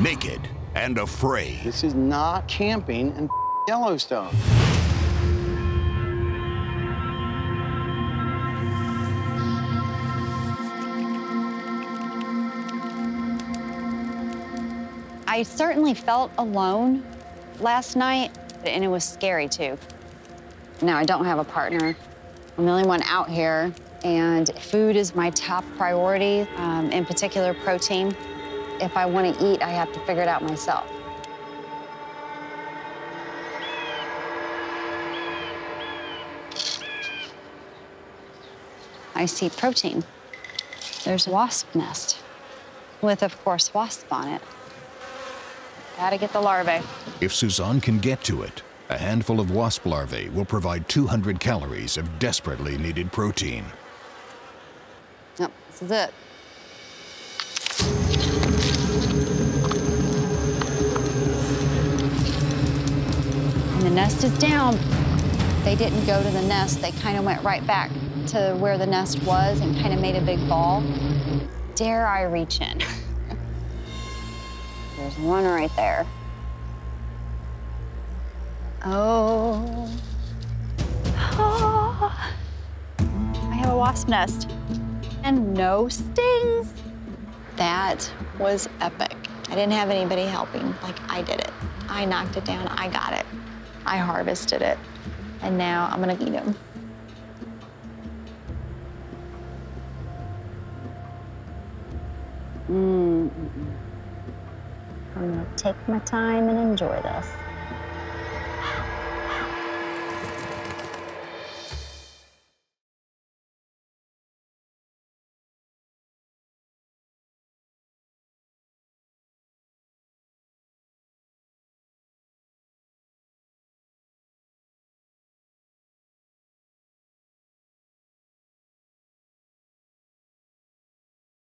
Naked and Afraid. This is not camping in Yellowstone. I certainly felt alone last night, and it was scary too. Now, I don't have a partner. I'm the only one out here, and food is my top priority, in particular protein. If I want to eat, I have to figure it out myself. I see protein. There's a wasp nest with, of course, wasps on it. Gotta get the larvae. If Suzanne can get to it, a handful of wasp larvae will provide 200 calories of desperately needed protein. Yep, this is it. And the nest is down. They didn't go to the nest. They kind of went right back to where the nest was and kind of made a big ball. Dare I reach in? There's one right there. Oh. Oh. I have a wasp nest. And no stings. That was epic. I didn't have anybody helping. Like, I did it. I knocked it down. I got it. I harvested it. And now I'm gonna eat them. I'm gonna take my time and enjoy this.